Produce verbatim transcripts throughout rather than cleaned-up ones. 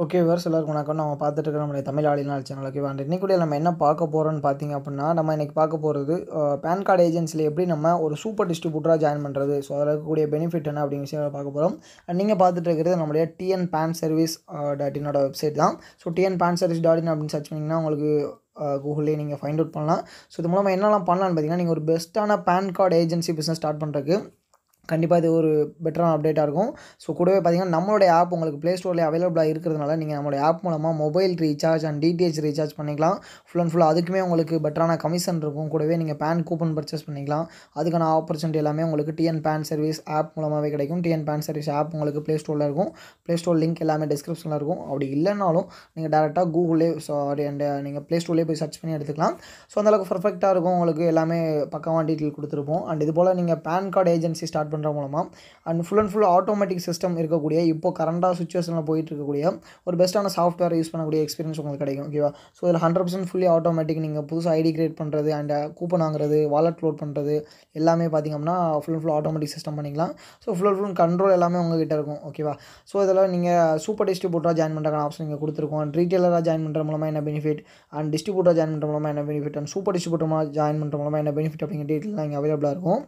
Okay, viewers, எல்லாருக்கும் வணக்கம். நாம பார்த்துட்டு இருக்கோம் நம்ம Tamil all in all channel. ஓகேவா, இன்னைக்கு நம்ம என்ன பார்க்க போறோம்னு பாத்தீங்க அப்படினா, நம்ம இன்னைக்கு பார்க்க போறது பான் கார்டு ஏஜென்சில எப்படி நம்ம ஒரு சூப்பர் டிஸ்ட்ரிபியூட்டரா ஜாயின் பண்றது, சோ அதல கூடிய பெனிஃபிட் என்ன அப்படிங்க விஷயம் பார்க்க போறோம். நீங்க பார்த்துட்டு இருக்கிறது நம்மளுடைய T N pan service dot in ஓட வெப்சைட் தான். So T N pan service dot in அப்படி சர்ச் பண்ணீங்கன்னா உங்களுக்கு கூகுளில் நீங்கள் ஃபைண்ட் அவுட் பண்ணலாம். ஸோ இது மூலமாக என்னெல்லாம் பண்ணலான்னு பார்த்தீங்கன்னா, நீங்கள் ஒரு பெஸ்ட்டான PAN card agency business start பண்ணுறதுக்கு கண்டிப்பாக இது ஒரு பெட்டரான அப்டேட்டாக இருக்கும். ஸோ கூடவே பார்த்தீங்கன்னா நம்மளுடைய ஆப் உங்களுக்கு ப்ளே ஸ்டோரில் அவைலபிளாக இருக்கிறதுனால நீங்கள் நம்மளுடைய ஆப் மூலமாக mobile recharge and DTH recharge பண்ணிக்கலாம். ஃபுல் அண்ட் ஃபுல்லாக அதுக்குமே உங்களுக்கு பெட்டரான கமிஷன் இருக்கும். கூடவே நீங்கள் பேன் கூப்பன் பர்ச்சேஸ் பண்ணிக்கலாம். அதுக்கான ஆப்பர்ச்சுனிட்டி எல்லாமே உங்களுக்கு டிஎன் பேன் சர்வீஸ் ஆப் மூலமாகவே கிடைக்கும். டிஎன் பேன் சர்வீஸ் ஆப் உங்களுக்கு ப்ளே ஸ்டோரில் இருக்கும். ப்ளே ஸ்டோர் லிங்க் எல்லாமே டிஸ்கிரிப்ஷனில் இருக்கும். அப்படி இல்லைனாலும் நீங்கள் டேரெக்டாக கூகுளே சாரி அண்ட் நீங்கள் ப்ளே ஸ்டோர்லேயே போய் சர்ச் பண்ணி எடுத்துக்கலாம். ஸோ அந்தளவுக்கு பர்ஃபெக்டாக இருக்கும். உங்களுக்கு எல்லாமே பக்கமாக டீட்டெயில் கொடுத்துருப்போம். அண்ட் இதுபோல் நீங்கள் பேன் கார்டு ஏஜென்சி ஸ்டார்ட் பண்ணுற மூலமாக and full and full automatic system இருக்கக்கூடிய இப்போ கரண்டாக சுச்சுவேஷனில் போயிட்டு இருக்கக்கூடிய ஒரு பெஸ்ட்டான சாஃப்ட்வேர் யூஸ் பண்ணக்கூடிய எக்ஸ்பீரியன்ஸ் உங்களுக்கு கிடைக்கும். ஓகேவா, ஸோ இதில் ஹண்ட்ரட் பர்சன்ட் ஃபுல்லி ஆட்டோமேட்டிக். நீங்கள் புதுசு ஐடி கிரியேட் பண்ணுறது அண்ட் கூப்பன் வாங்குறது, வாலெட் லோட் பண்ணுறது எல்லாமே பார்த்திங்கன்னா full and full automatic system பண்ணிக்கலாம். So full and full control எல்லாமே உங்கள்கிட்ட இருக்கும். ஓகேவா, ஸோ இதில் நீங்கள் சூப்பர் டிஸ்ட்ரிபியூட்டராக ஜாயின் பண்ணுறதுக்கான ஆப்ஷன் நீங்கள் கொடுத்துருக்கோம். அண்ட் ரீட்டெய்லராக ஜாயின் பண்ணுற மூலமாக என்ன பெனிஃபிட், அண்ட் டிஸ்ட்ரிபியூட்டராக ஜாயின் பண்ணுற மூலமாக என்ன பெனிஃபிட், அண்ட் சூப்பர் டிஸ்ட்ரிபியூட்டராக ஜாயின் பண்ணுற மூலமாக என்ன பெனிஃபிட் அப்படிங்கிற டீட்டெயிலாம் இங்கே அவைலபிளாக இருக்கும்.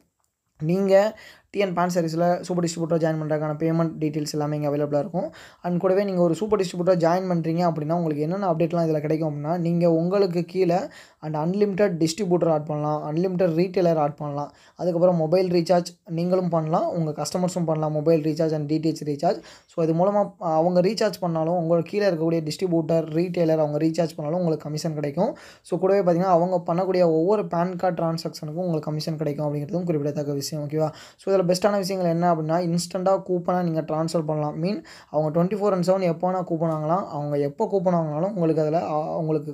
நீங்கள் டிஎன் பேன் சர்வீஸில் சூப்பர் டிஸ்ட்ரிபியூட்டராக ஜாயின் பண்ணுறதுக்கான பேமெண்ட் டீட்டெயில்ஸ் எல்லாமே இங்கே அவைலபிளாக இருக்கும். அண்ட் கூடவே நீங்கள் ஒரு சூப்பர் டிஸ்ட்ரிபியூட்டராக ஜாயின் பண்ணுறீங்க அப்படின்னா உங்களுக்கு என்னென்ன அப்டேட்லாம் இதில் கிடைக்கும் அப்படின்னா, நீங்கள் உங்களுக்கு கீழே அண்ட் அன்லிமிட்டட் டிஸ்ட்ரிபியூட்டர் ஆட் பண்ணலாம், அன்லிமிட்டட் ரீட்டெய்லர் ஆட் பண்ணலாம். அதுக்கப்புறம் மொபைல் ரீசார்ஜ் நீங்களும் பண்ணலாம், உங்கள் கஸ்டமர்ஸும் பண்ணலாம் mobile recharge and DTH recharge. So இது மூலமாக அவங்க ரீசார்ஜ் பண்ணாலும் உங்களுக்கு கீழே இருக்கக்கூடிய டிஸ்ட்ரிபியூட்டர் ரீட்டெய்லர் அவங்க ரீசார்ஜ் பண்ணாலும் உங்களுக்கு கமிஷன் கிடைக்கும். ஸோ கூடவே பார்த்தீங்கன்னா அவங்க பண்ணக்கூடிய ஒவ்வொரு பேன் கார்டு டிரான்சாக்ஷனுக்கும் உங்களுக்கு கமிஷன் கிடைக்கும் அப்படிங்கிறதும் குறிப்பிடத்தக்க விஷயம். ஓகேவா, ஸோ இதில் பெஸ்ட்டான விஷயங்கள் என்ன அப்படின்னா, இன்ஸ்டண்ட்டாக கூப்பனாக நீங்கள் ட்ரான்ஸ்ஃபர் பண்ணலாம். மீன் அவங்க டுவெண்ட்டி ஃபோர் அண்ட் செவன் எப்போனா கூப்பன் வாங்கலாம். அவங்க எப்போ கூப்பன் வாங்கினாலும் உங்களுக்கு அதில் அவங்களுக்கு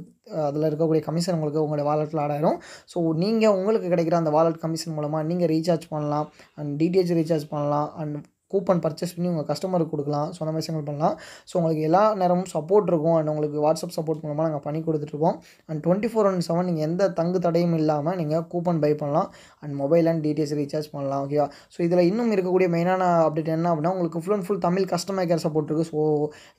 அதில் இருக்கக்கூடிய கமிஷன் உங்களுக்கு உங்களுடைய வாலெட்டில் ஆட் ஆகிடும். ஸோ நீங்கள் உங்களுக்கு கிடைக்கிற அந்த வாலெட் கமிஷன் மூலமாக நீங்கள் ரீசார்ஜ் பண்ணலாம் அண்ட் டிடிஹெச் ரீசார்ஜ் பண்ணலாம் அண்ட் கூப்பன் பர்ச்சேஸ் பண்ணி உங்கள் கஸ்டமருக்கு கொடுக்கலாம். ஸோ அந்த விஷயங்கள் பண்ணலாம். ஸோ உங்களுக்கு எல்லா நேரமும் சப்போர்ட் இருக்கும். அண்ட் உங்களுக்கு வாட்ஸ்அப் சப்போர்ட் மூலமாக நாங்கள் பண்ணி கொடுத்துட்ருப்போம். And twenty four and seven நீங்கள் எந்த தங்கு தடையும் இல்லாமல் நீங்கள் கூப்பன் பை பண்ணலாம் and mobile and DTS recharge பண்ணலாம். ஓகேவா, ஸோ இதில் இன்னும் இருக்கக்கூடிய மெயினான அப்டேட் என்ன அப்படின்னா, உங்களுக்கு full and full Tamil customer care support இருக்குது. ஸோ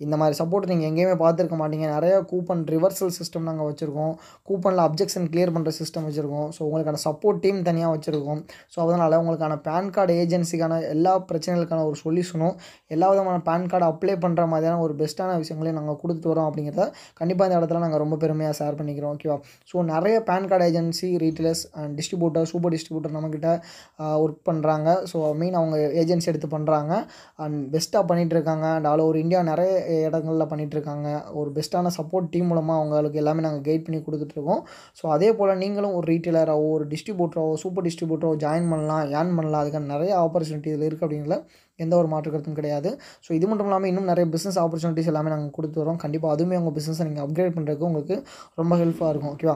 இந்த மாதிரி சப்போர்ட் நீங்கள் எங்கேயுமே பார்த்துருக்க மாட்டீங்க. நிறையா கூப்பன் ரிவர்சல் சிஸ்டம் நாங்கள் வச்சுருக்கோம், கூப்பனில் அப்ஜெக்ஷன் கிளியர் பண்ணுற சிஸ்டம் வச்சுருக்கோம். ஸோ உங்களுக்கான சப்போர்ட் டீம் தனியாக வச்சுருக்கோம். ஸோ அதனால் உங்களுக்கான பேன் கார்டு ஏஜென்சிக்கான எல்லா பிரச்சனைகளுக்கான ஒரு சொல்யூஷனும் எல்லா விதமான பேன் கார்டு அப்ளை பண்ணுற மாதிரியான ஒரு பெஸ்ட்டான விஷயங்களையும் நாங்கள் கொடுத்துட்டு வரோம் அப்படிங்கிறத கண்டிப்பாக இந்த இடத்துல நாங்கள் ரொம்ப பெருமையாக ஷேர் பண்ணிக்கிறோம். ஓகேவா, ஸோ நிறைய PAN card agency retailers and distributor super distributor நம்மக்கிட்ட ஒர்க் பண்ணுறாங்க. ஸோ மீன் அவங்க ஏஜென்சி எடுத்து பண்ணுறாங்க அண்ட் பெஸ்ட்டாக பண்ணிகிட்ருக்காங்க. அண்ட் ஆல் ஓவர் இந்தியா நிறைய இடங்களில் பண்ணிகிட்ருக்காங்க. ஒரு பெஸ்ட்டான சப்போர்ட் டீம் மூலமாக அவங்களுக்கு எல்லாமே நாங்கள் கைட் பண்ணி கொடுத்துட்ருக்கோம். ஸோ அதே போல் நீங்களும் ஒரு ரீட்டெயிலராகவோ ஒரு டிஸ்ட்ரிபியூட்டராகவோ சூப்பர் டிஸ்ட்ரிபியூட்டரோ ஜாயின் பண்ணலாம், ஏர்ன் பண்ணலாம். அதுக்கான நிறைய ஆப்பர்ச்சுனிட்டி இதில் இருக்குது அப்படிங்கிற எந்த ஒரு மாற்று கருத்தும் கிடையாது. ஸோ இது மட்டும் இல்லாமல் இன்னும் நிறைய பிஸ்னஸ் ஆப்பர்ச்சுனிட்டிஸ் எல்லாமே நாங்கள் கொடுத்து வரோம். கண்டிப்பாக அதுவுமே உங்கள் பிஸ்னஸை நீங்கள் அப்கிரேட் பண்ணுறதுக்கு உங்களுக்கு ரொம்ப ஹெல்ப்ஃபுல்லாக இருக்கும். ஓகேவா,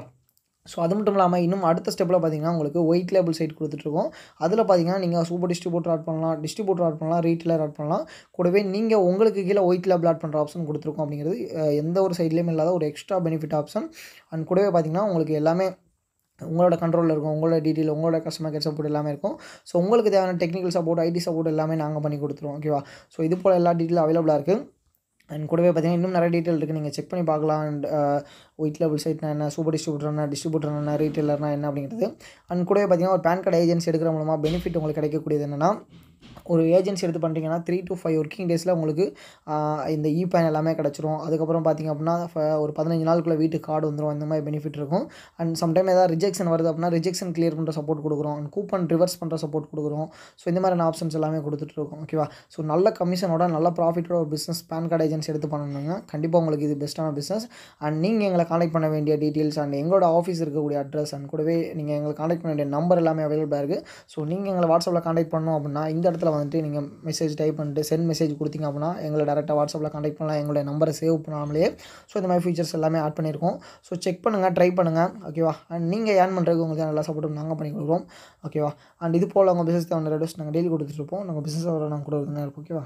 ஸோ அது மட்டும் இல்லாமல் இன்னும் அடுத்த ஸ்டெப்பில் பார்த்திங்கன்னா உங்களுக்கு ஒயிட் லேபிள் சைட் கொடுத்துட்ருக்கோம். அதில் பார்த்திங்கன்னா நீங்கள் சூப்பர் டிஸ்ட்ரிபியூட்டர் ஆட் பண்ணலாம், டிஸ்ட்ரிபியூட்டர் ஆட் பண்ணலாம், ரீட்டெய்லர் ஆட் பண்ணலாம். கூடவே நீங்கள் உங்களுக்கு கீழே ஒயிட் லேபிள் ஆட் பண்ணுற ஆப்ஷன் கொடுத்துருக்கோம். அப்படிங்கிறது எந்த ஒரு சைட்லேயுமே இல்லாத ஒரு எக்ஸ்ட்ரா பெனிஃபிட் ஆப்ஷன். அண்ட் கூடவே பார்த்திங்கன்னா உங்களுக்கு எல்லாமே உங்களோட கண்ட்ரோலில் இருக்கும். உங்களோட டீட்டெயில், உங்களோட கஸ்டமர் கேர் சப்போர்ட் எல்லாமே இருக்கும். ஸோ உங்களுக்கு தேவையான டெக்னிக்கல் சப்போர்ட், ஐடி சப்போர்ட் எல்லாமே நாங்கள் பண்ணி கொடுத்துருவோம். ஓகேவா, ஸோ இது போல் எல்லா டீட்டெயிலும் அவைலபிளாக இருக்குது. அண்ட் கூடவே பார்த்திங்கன்னா இன்னும் நிறைய டீட்டெயில் இருக்குது, நீங்கள் செக் பண்ணி பார்க்கலாம். அண்ட் ஒயிட் லேபிள் சைட்னா என்ன, சூப்பர் டிஸ்ட்ரிபியூட்டர்னா, டிஸ்ட்ரிபியூட்டர் என்ன, ரீட்டெயிலர்னா என்ன அப்படிங்கிறது. அண்ட் கூடவே பார்த்திங்கன்னா ஒரு பேன் கார்டு ஏஜென்சி எடுக்கிற மூலமாக பெனிஃபிட் உங்களுக்கு கிடைக்கக்கூடியது என்னென்னா, ஒரு ஏஜென்சி எடுத்து பண்ணிட்டீங்கன்னா த்ரீ டு ஃபைவ் ஒர்க்கிங் டேஸில் உங்களுக்கு இந்த இ பேன் எல்லாமே கிடச்சிரும். அதுக்கப்புறம் பார்த்திங்க அப்படின்னா ஒரு பதினஞ்சு நாளுக்குள்ளே வீட்டுக்கு கார்டு வந்துடும். இந்த மாதிரி பெனிஃபிட் இருக்கும். அண்ட் சம்டைம் ஏதாவது ரிஜெக்ஷன் வருது அப்படின்னா ரிஜெக்ஷன் கிளியர் பண்ணுற சப்போர்ட் கொடுக்குறோம். அண்ட் கூப்பன் ரிவர்ஸ் பண்ணுற சப்போர்ட் கொடுக்குறோம். ஸோ இந்த மாதிரியான ஆப்ஷன்ஸ் எல்லாமே கொடுத்துட்ருக்கோம். ஓகேவா, ஸோ நல்ல கமிஷனோட நல்ல ப்ராஃபிட்டோட ஒரு பிஸ்னஸ் பேன் கார்டு ஏஜென்சி எடுத்து பண்ணணுங்க. கண்டிப்பாக உங்களுக்கு இது பெஸ்ட்டான பிஸ்னஸ். அண்ட் நீங்கள் எங்களை கான்டெக்ட் பண்ண வேண்டிய டீட்டெயில்ஸ் அண்ட் எங்களோட ஆஃபீஸ் இருக்கக்கூடிய அட்ரஸ் அண்ட் கூடவே நீங்கள் எங்களை கான்டெக்ட் பண்ண வேண்டிய நம்பர் எல்லாமே அவைலபிளாக இருக்குது. ஸோ நீங்கள் எங்களை வாட்ஸ்அப்பில் கான்டெக்ட் பண்ணணும் அப்படின்னா இந்த இடத்துல வந்துட்டு நீங்கள் மெசேஜ் டைப் பண்ணிட்டு சென்ட் மெசேஜ் கொடுத்தீங்க அப்படின்னா எங்களை டேரெக்டாக வாட்ஸ்அப்பில் கான்டெக்ட் பண்ணலாம். எங்களுடைய நம்பரை சேவ் பண்ணாமலே ஸோ இந்த மாதிரி ஃபீச்சர்ஸ் எல்லாமே ஆட் பண்ணியிருக்கோம். ஸோ செக் பண்ணுங்கள், ட்ரை பண்ணுங்கள். ஓகேவா, அண்ட் நீங்கள் ஏர்ன் பண்ணுறதுக்கு உங்களுக்கு நல்லா சப்போர்ட்டும் நாங்கள் பண்ணி கொடுக்குறோம். ஓகேவா, அண்ட் இது போல் உங்கள் பிஸ்னஸ் தேவையான ரெட்யூஸ் நாங்கள் டெய்லி கொடுத்துட்ருப்போம். நாங்கள் பிஸ்னஸ் வர நாங்கள் கொடுக்குறதுங்க இருப்போம். ஓகேவா.